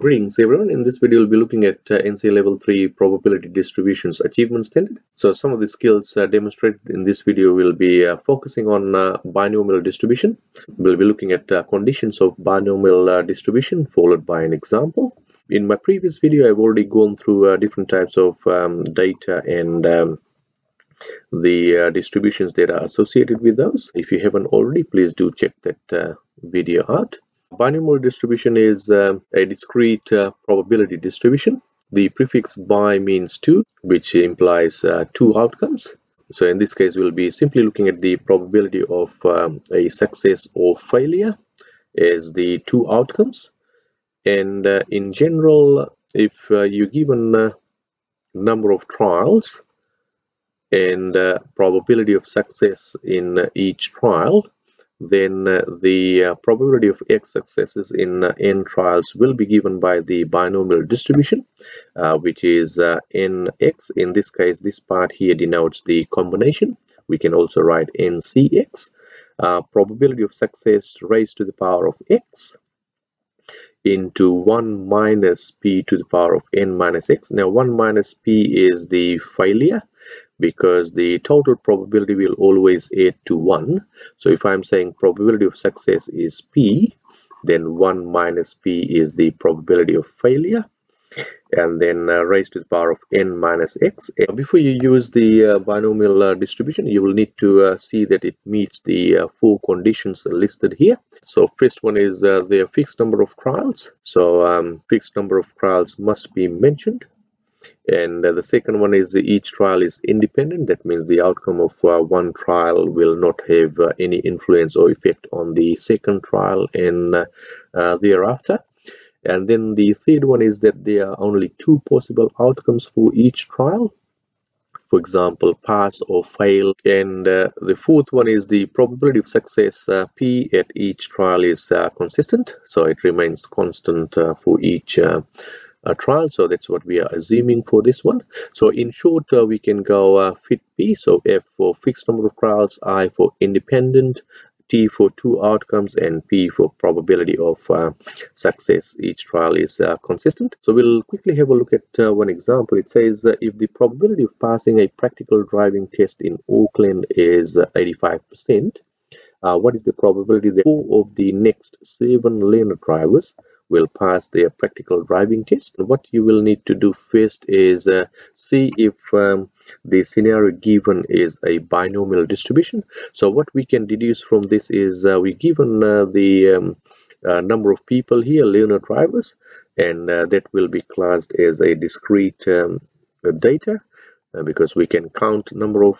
Greetings everyone, in this video we'll be looking at NCEA Level 3 Probability Distributions Achievement Standard. So some of the skills demonstrated in this video will be focusing on binomial distribution. We'll be looking at conditions of binomial distribution followed by an example. In my previous video I've already gone through different types of data and the distributions that are associated with those. If you haven't already, please do check that video out. Binomial distribution is a discrete probability distribution. The prefix bi means two, which implies two outcomes. So in this case, we'll be simply looking at the probability of a success or failure as the two outcomes. And in general, if you're given a number of trials and probability of success in each trial, then the probability of X successes in N trials will be given by the binomial distribution, which is NX. In this case, this part here denotes the combination. We can also write NCX, probability of success raised to the power of X into 1 minus P to the power of N minus X. Now 1 minus P is the failure, because the total probability will always add to 1. So if I'm saying probability of success is P, then 1 minus P is the probability of failure, and then raised to the power of N minus X. Before you use the binomial distribution, you will need to see that it meets the four conditions listed here. So first one is the fixed number of trials. So fixed number of trials must be mentioned. And the second one is each trial is independent. That means the outcome of one trial will not have any influence or effect on the second trial and thereafter. And then the third one is that there are only two possible outcomes for each trial, for example, pass or fail. And the fourth one is the probability of success P at each trial is consistent, so it remains constant for each a trial. So that's what we are assuming for this one. So in short, we can go fit P, so F for fixed number of trials, I for independent, T for two outcomes, and P for probability of success each trial is consistent. So we'll quickly have a look at one example. It says if the probability of passing a practical driving test in Auckland is 85%, what is the probability that 4 of the next 7 learner drivers will pass their practical driving test? What you will need to do first is see if the scenario given is a binomial distribution. So what we can deduce from this is we're given the number of people here, learner drivers, and that will be classed as a discrete data because we can count number of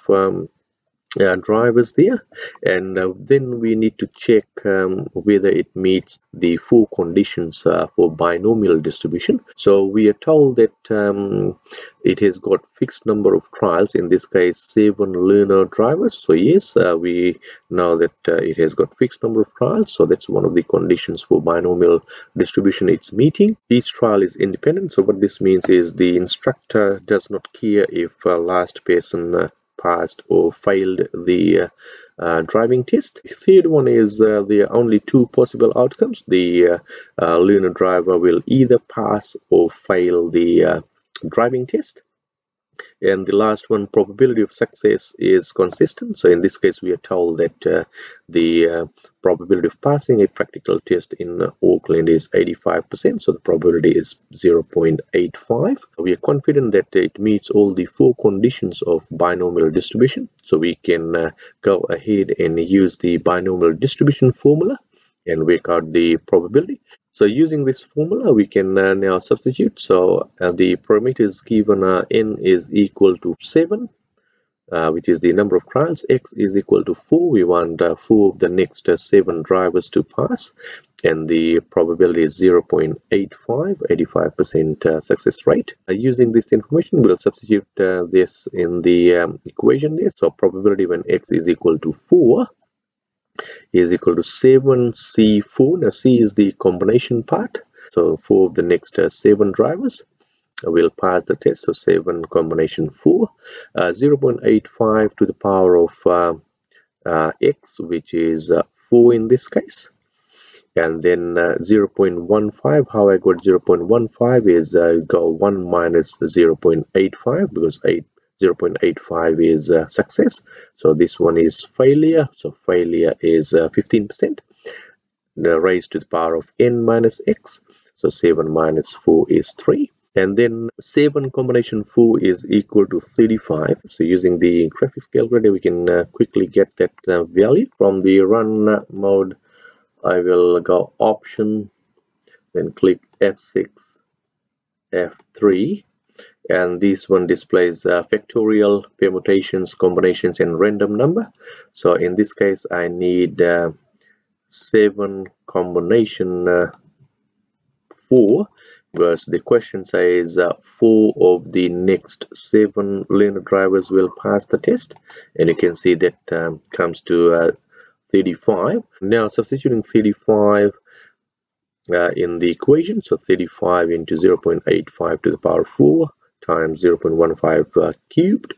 drivers there. And then we need to check whether it meets the four conditions for binomial distribution. So we are told that it has got fixed number of trials, in this case 7 learner drivers. So yes, we know that it has got fixed number of trials, so that's one of the conditions for binomial distribution it's meeting. Each trial is independent, so what this means is the instructor does not care if last person passed or failed the driving test. The third one is there are only two possible outcomes. The learner driver will either pass or fail the driving test. And the last one, probability of success is consistent. So in this case, we are told that the probability of passing a practical test in Auckland is 85%. So the probability is 0.85. We are confident that it meets all the four conditions of binomial distribution. So we can go ahead and use the binomial distribution formula and work out the probability. So using this formula, we can now substitute. So the parameters given are N is equal to 7, which is the number of trials. X is equal to 4. We want 4 of the next 7 drivers to pass. And the probability is 0.85, 85% success rate. Using this information, we'll substitute this in the equation there. So probability when X is equal to 4 is equal to 7C4. Now C is the combination part, so 4 of the next 7 drivers will pass the test, so 7 combination 4, 0.85 to the power of X, which is 4 in this case, And then 0.15, how I got 0.15 is go 1 minus 0.85, because 0.85 is success. So this one is failure. So failure is 15%. Raised to the power of n minus x. So 7 minus 4 is 3. And then 7 combination 4 is equal to 35. So using the graphics calculator, we can quickly get that value. From the run mode, I will go option, then click F6, F3, and this one displays factorial, permutations, combinations, and random number. So in this case, I need 7 combination 4, because the question says 4 of the next 7 learner drivers will pass the test, and you can see that comes to 35. Now substituting 35 in the equation, so 35 into 0.85 to the power 4 times 0.15 cubed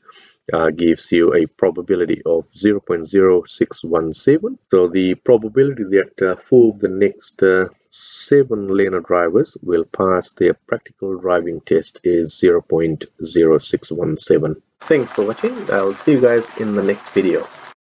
gives you a probability of 0.0617. So the probability that 4 of the next 7 learner drivers will pass their practical driving test is 0.0617. Thanks for watching. I'll see you guys in the next video.